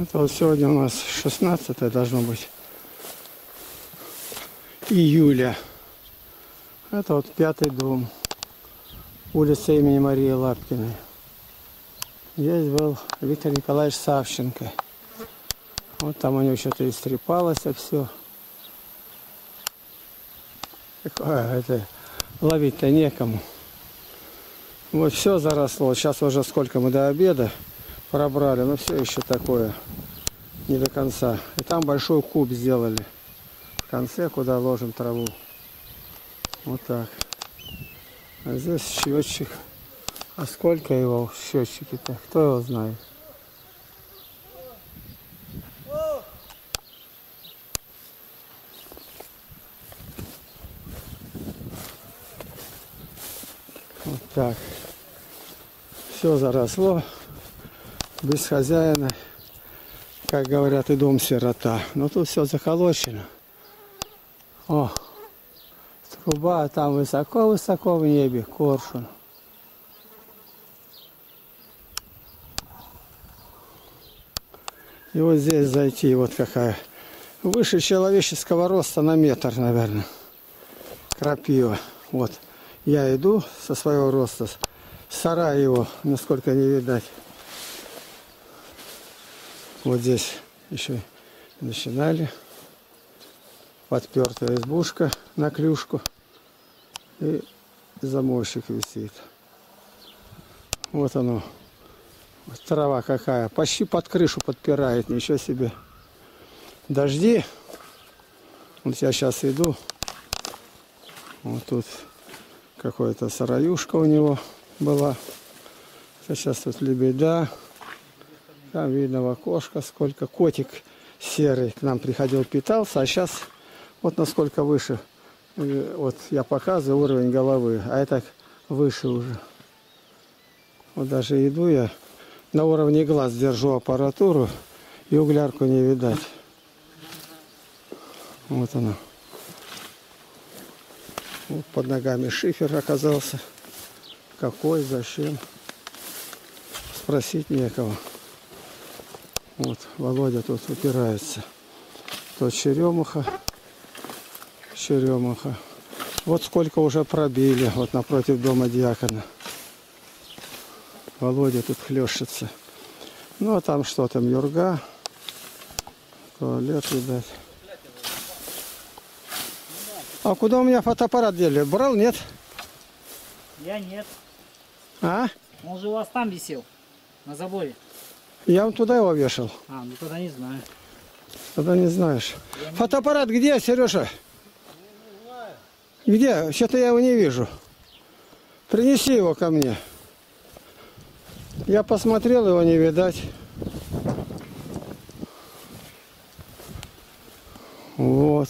Это вот сегодня у нас 16 должно быть июля. Это вот 5-й дом, улица имени Марии Лапкиной. Здесь был Виктор Николаевич Савченко. Вот там у него что-то истрепалось, а все. Это ловить-то некому. Вот все заросло. Сейчас уже сколько мы до обеда пробрали, но все еще такое не до конца. И там большой куб сделали в конце, куда ложим траву. Вот так. А здесь счетчик. А сколько его в счетчике-то? Кто его знает? Вот так. Все заросло. Без хозяина, как говорят, и дом сирота. Но тут все заколочено. О, труба, а там высоко-высоко в небе коршун. И вот здесь зайти, вот какая. Выше человеческого роста на метр, наверное. Крапива. Вот я иду со своего роста. Сарай его, насколько не видать. Вот здесь еще начинали. Подпертая избушка на клюшку. И заморщик висит. Вот оно. Трава какая. Почти под крышу подпирает. Ничего себе. Дожди. Вот я сейчас иду. Вот тут какая-то сараюшка у него была. Сейчас тут лебеда. Там видно в окошко, сколько. Котик серый к нам приходил, питался. А сейчас вот насколько выше. Вот я показываю уровень головы. А это выше уже. Вот даже иду я. На уровне глаз держу аппаратуру, и углярку не видать. Вот она. Вот под ногами шифер оказался. Какой, зачем? Спросить некого. Вот Володя тут упирается. Тут черемуха. Черемуха. Вот сколько уже пробили. Вот напротив дома диакона. Володя тут хлещется. Ну, а там что там, юрга. Туалет, видать. А куда у меня фотоаппарат дели? Брал, нет? Я нет. А? Он же у вас там висел, на заборе. Я вам туда его вешал. А, ну тогда не знаю. Тогда не знаешь. Фотоаппарат где, Сережа? Не знаю. Где? Что-то я его не вижу. Принеси его ко мне. Я посмотрел, его не видать. Вот.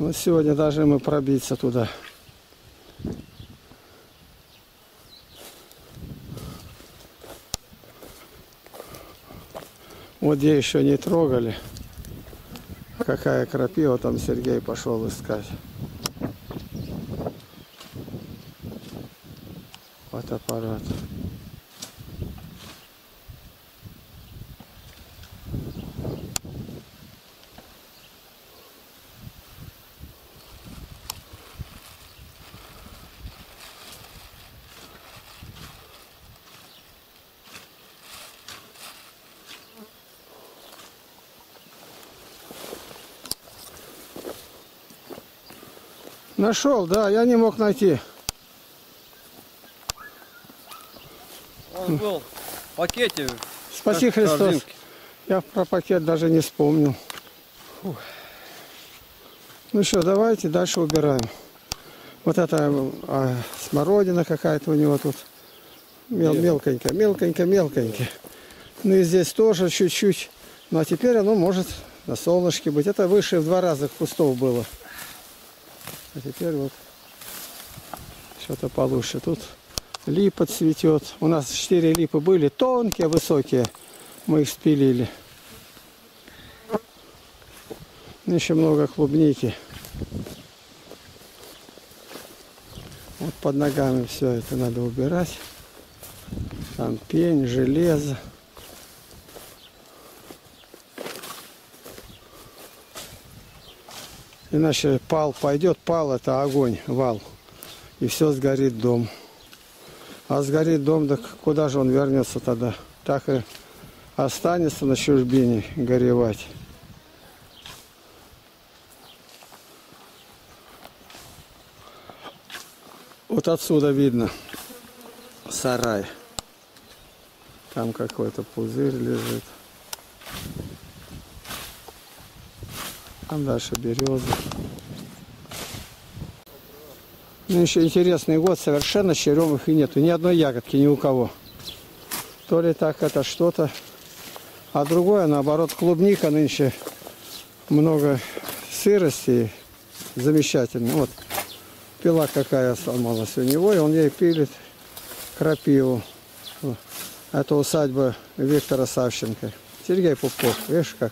Вот сегодня должны мы пробиться туда. Вот где еще не трогали. Какая крапива, там Сергей пошел искать. Аппарат. Нашел, да, я не мог найти. Был в пакете. Спаси Христос. Корзинки. Я про пакет даже не вспомнил. Фух. Ну что, давайте дальше убираем. Вот это смородина какая-то у него тут. Мелконько, мелконько, мелконько. Ну и здесь тоже чуть-чуть. Ну а теперь оно может на солнышке быть. Это выше в 2 раза кустов было. А теперь вот что-то получше тут. Липа цветет. У нас 4 липы были. Тонкие, высокие. Мы их спилили. Еще много клубники. Вот под ногами все это надо убирать. Там пень, железо. Иначе пал пойдет, пал — это огонь, вал, и все, сгорит дом. А сгорит дом, да куда же он вернется тогда? Так и останется на чужбине горевать. Вот отсюда видно сарай. Там какой-то пузырь лежит. Там дальше березы. Ну, еще интересный год, совершенно черемых и нету, ни одной ягодки ни у кого. То ли так это что-то, а другое наоборот, клубника нынче много сырости, замечательно. Вот пила какая сломалась у него, и он ей пилит крапиву. Это усадьба Виктора Савченко. Сергей Пупков, видишь как?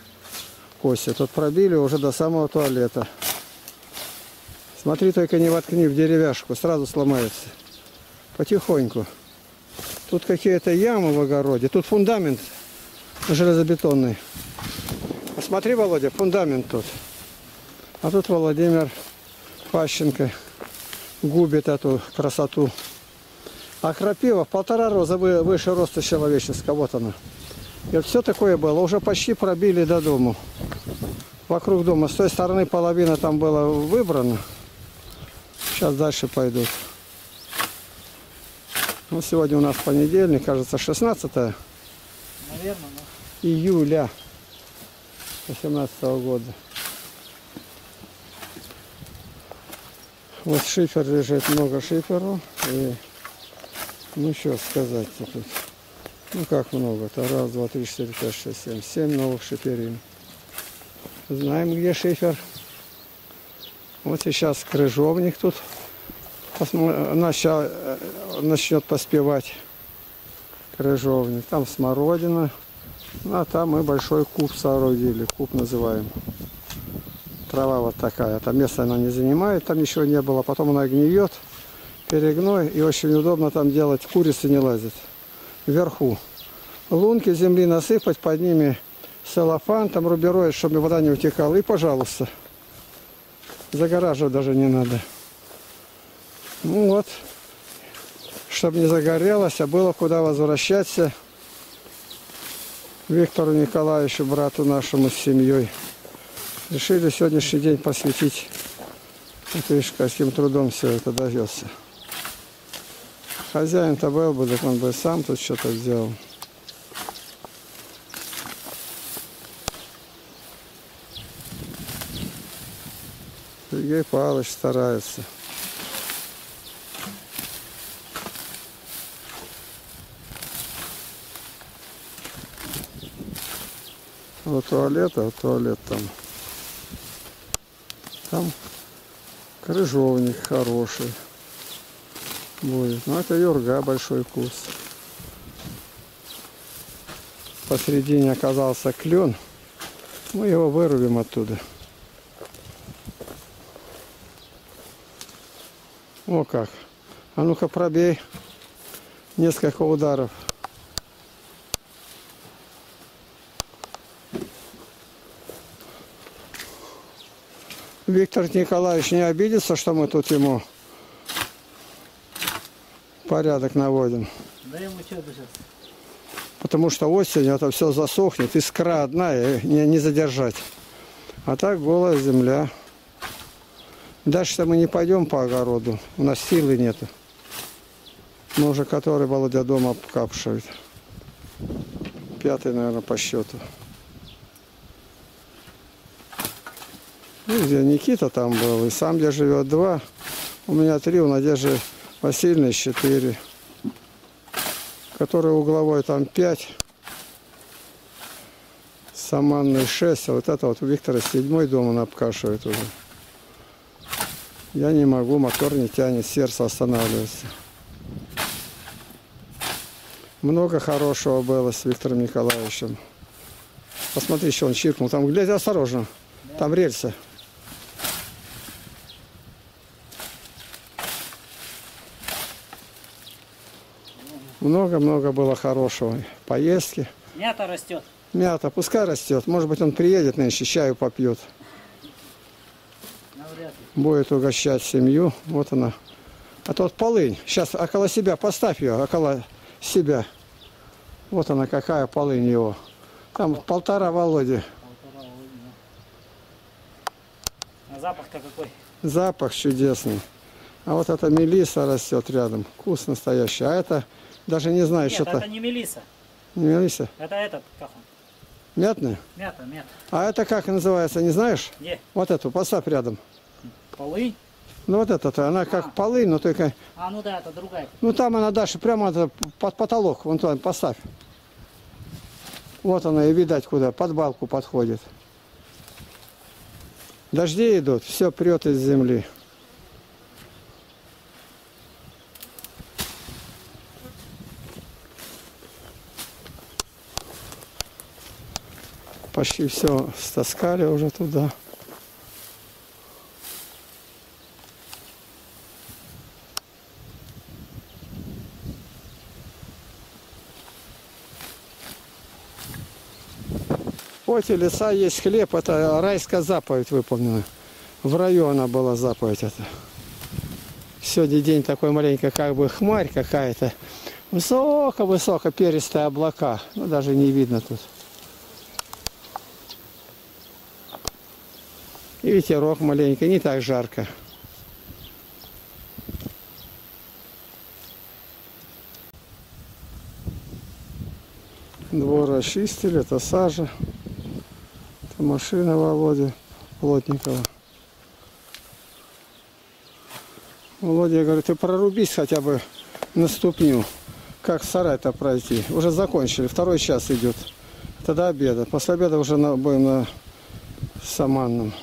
Кости. Тут пробили уже до самого туалета. Смотри, только не воткни в деревяшку, сразу сломается. Потихоньку. Тут какие-то ямы в огороде. Тут фундамент железобетонный. Посмотри, Володя, фундамент тут. А тут Владимир Пащенко губит эту красоту. А крапива в 1,5 роза выше роста человеческого. Вот она. И все такое было. Уже почти пробили до дому. Вокруг дома. С той стороны половина там была выбрана. Сейчас дальше пойдут. Ну, сегодня у нас понедельник, кажется, 16 Наверное, да. июля 2018 года. Вот шифер лежит, много шиферу. И... Ну, что сказать-то тут. Ну как много-то? Раз, два, три, четыре, пять, шесть, семь. 7 новых шиферин. Знаем, где шифер. Вот сейчас крыжовник тут начнет поспевать. Крыжовник. Там смородина. А там мы большой куб соорудили. Куб называем. Трава вот такая. Там место она не занимает. Там ничего не было. Потом она гниет. Перегной. И очень удобно там делать. Курицы не лазят. Вверху. Лунки земли насыпать, под ними целлофан, там рубероид, чтобы вода не утекала. И, пожалуйста, загораживать даже не надо. Ну вот, чтобы не загорелось, а было куда возвращаться Виктору Николаевичу, брату нашему с семьей. Решили сегодняшний день посвятить. Вот видишь, каким трудом все это довелся. Хозяин-то был бы, так он бы сам тут что-то сделал. Сергей Павлович старается. Вот туалет, а туалет там. Там крыжовник хороший будет. Ну, это юрга, большой куст. Посередине оказался клен. Мы его вырубим оттуда. О как. А ну-ка пробей несколько ударов. Виктор Николаевич не обидится, что мы тут ему порядок наводим. Да ему что сейчас? Потому что осенью это все засохнет, искра одна, и не задержать. А так голая земля. Дальше-то мы не пойдем по огороду, у нас силы нету. Мы уже который Володя дома обкапшивает. 5-й, наверное, по счету. Ну, где Никита там был, и сам где живет 2. У меня 3, у Надежды Васильной 4, который угловой там 5, саманный 6, а вот это вот у Виктора 7-й дом, он обкашивает уже. Я не могу, мотор не тянет, сердце останавливается. Много хорошего было с Виктором Николаевичем. Посмотри, что он чиркнул, там, глядь, осторожно, там рельсы. Много-много было хорошего поездки. Мята растет. Мята, пускай растет. Может быть, он приедет, нынче чаю попьет. Будет угощать семью. Вот она. А тот полынь. Сейчас около себя поставь ее, около себя. Вот она, какая полынь его. Там полтора Володи. А запах-то какой? Запах чудесный. А вот эта мелиса растет рядом. Вкус настоящий. А это, даже не знаю, что-то... это не мелиса. Не мелиса? Это этот, как он? Мятный? Мята, мята. А это как называется, не знаешь? Нет. Вот эту, поставь рядом. Полынь? Ну вот эта-то, она как полынь, но только... А, ну да, это другая. Ну там она дальше, прямо под потолок, вон там поставь. Вот она и видать куда, под балку подходит. Дожди идут, все прет из земли. Почти все стаскали уже туда. Вот и леса есть хлеб, это райская заповедь выполнена. В раю она была заповедь эта. Сегодня день такой маленький, как бы хмарь какая-то. Высоко-высоко перистые облака, ну, даже не видно тут. И ветерок маленький, не так жарко. Двор расчистили, это сажа. Это машина Володи Плотникова. Володя говорит, ты прорубись хотя бы на ступню. Как сарай-то пройти? Уже закончили, второй час идет. Это до обеда. После обеда уже будем на Саманном.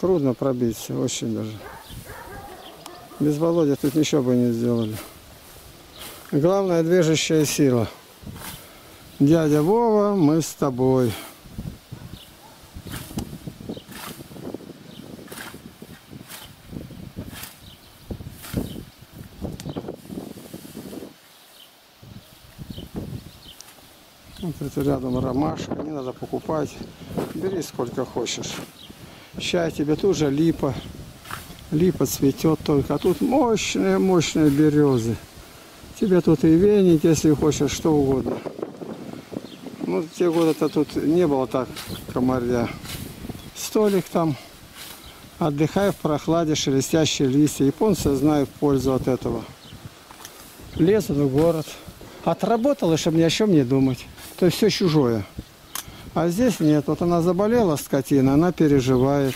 Трудно пробиться, очень даже. Без Володя тут ничего бы не сделали. Главная движущая сила. Дядя Вова, мы с тобой. Вот это рядом ромашка, не надо покупать. Бери сколько хочешь. Чай тебе тут же липа. Липа цветет только. А тут мощные березы. Тебе тут и веник, если хочешь, что угодно. Ну, те годы-то тут не было так комарья. Столик там. Отдыхай в прохладе, шелестящие листья. Японцы знают пользу от этого. Лезут в город. Отработала, чтобы ни о чем не думать. То есть все чужое. А здесь нет. Вот она заболела, скотина, она переживает.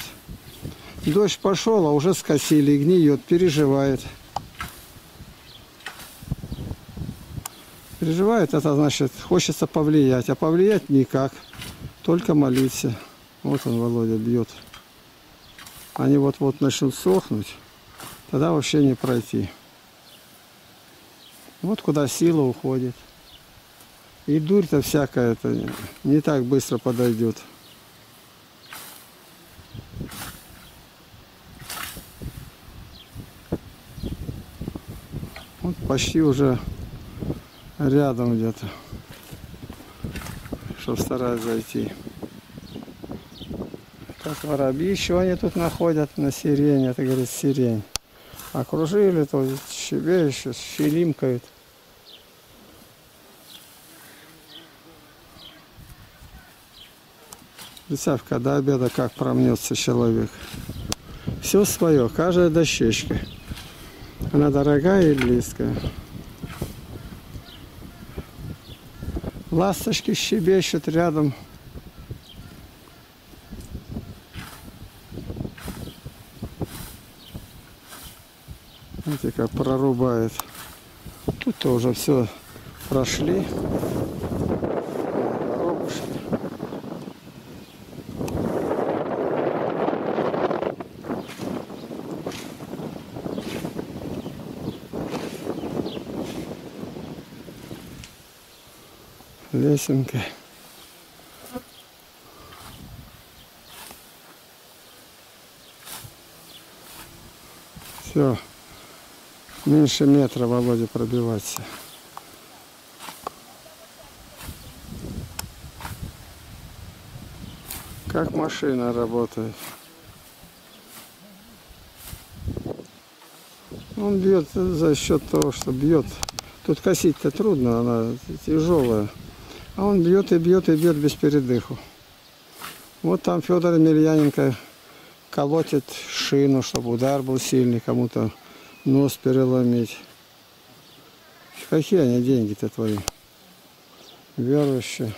Дождь пошел, а уже скосили, гниет, переживает. Переживает, это значит, хочется повлиять. А повлиять никак. Только молиться. Вот он, Володя, бьет. Они вот-вот начнут сохнуть. Тогда вообще не пройти. Вот куда сила уходит. И дурь-то всякая-то не так быстро подойдет. Вот почти уже рядом где-то, чтобы стараюсь зайти. Как воробьи еще они тут находят на сирень, это, говорит, сирень. Окружили, то себе еще щелимкают. Представь, до обеда как промнется человек. Все свое, каждая дощечка. Она дорогая и близкая. Ласточки щебечут рядом. Видите, как прорубает. Тут-то уже все прошли. Лесенка. Все. Меньше метра, Володя, пробиваться. Как машина работает. Он бьет за счет того, что бьет. Тут косить-то трудно, она тяжелая. А он бьет и бьет и бьет без передыху. Вот там Федор Емельяненко колотит шину, чтобы удар был сильный, кому-то нос переломить. Какие они деньги-то твои? Верующие.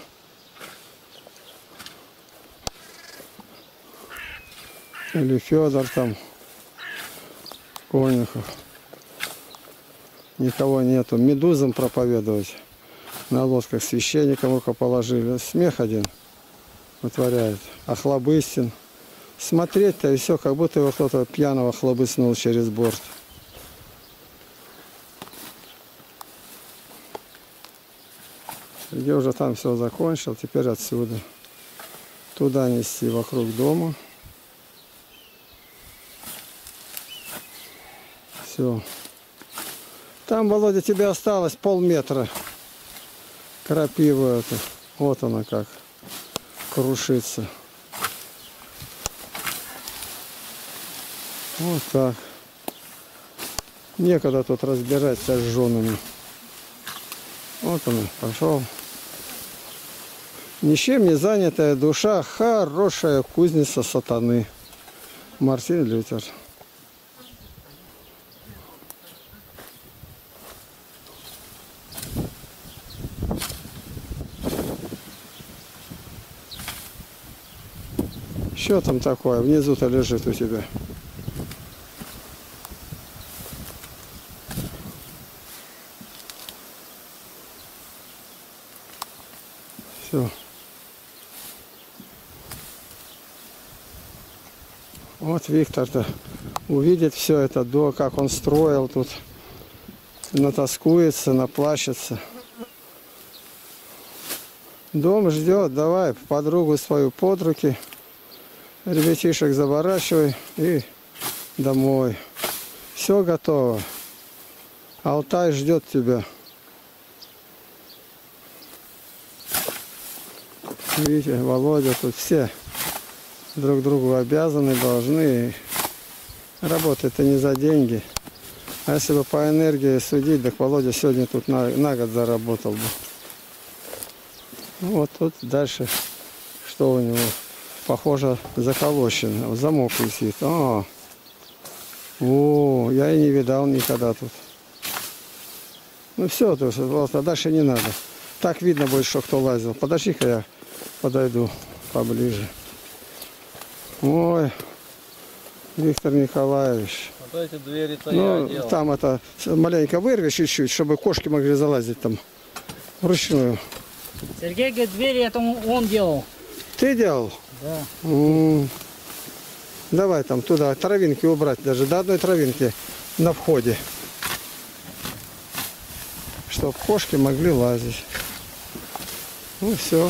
Или Федор там Конюхов. Никого нету. Медузам проповедовать. На лодках священникам руку положили. Смех один вытворяет. Охлобыстин. Смотреть-то и все, как будто его кто-то пьяного хлобыснул через борт. Сергей уже там все закончил. Теперь отсюда. Туда нести вокруг дома. Все. Там, Володя, тебе осталось полметра крапивы. Вот она как крушится. Вот так. Некогда тут разбираться с женами. Вот она, пошел. Ничем не занятая душа, хорошая кузница сатаны. Мартин Лютер. Что там такое? Внизу-то лежит у тебя. Все. Вот Виктор-то увидит все это, до как он строил тут. Натаскуется, наплачется. Дом ждет, давай подругу свою под руки. Ребятишек заворачивай и домой. Все готово. Алтай ждет тебя. Видите, Володя, тут все друг другу обязаны, должны. Работает-то не за деньги. А если бы по энергии судить, так Володя сегодня тут на год заработал бы. Ну, вот тут дальше что у него? Похоже, заколочен. Замок висит. О, я и не видал никогда тут. Ну все, а дальше не надо. Так видно больше, что кто лазил. Подожди-ка я подойду поближе. Ой, Виктор Николаевич. Вот эти двери-то я делал. Там это маленько вырви чуть-чуть, чтобы кошки могли залазить там вручную. Сергей говорит, двери это он делал. Ты делал? Да. Давай там туда травинки убрать, даже до одной травинки на входе, чтоб кошки могли лазить. Ну все.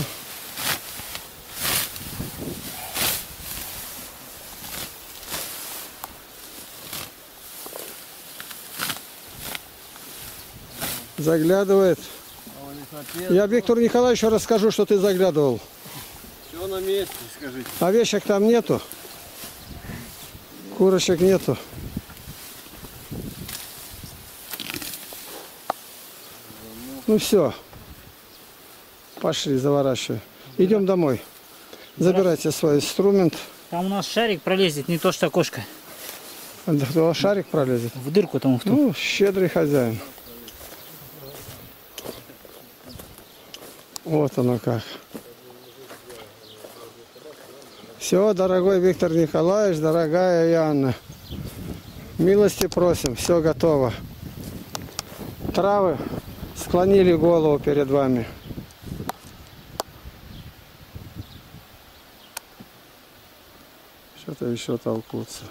Заглядывает. Я Виктору Николаевичу расскажу, что ты заглядывал. На месте, скажите. Овечек там нету, курочек нету. Ну все, пошли, заворачивай. Идем домой. Забирайте свой инструмент. Там у нас шарик пролезет, не то что кошка. Да, шарик пролезет. В дырку там. Ну, щедрый хозяин. Вот оно как. Все, дорогой Виктор Николаевич, дорогая Яна, милости просим, все готово. Травы склонили голову перед вами. Что-то еще толкутся.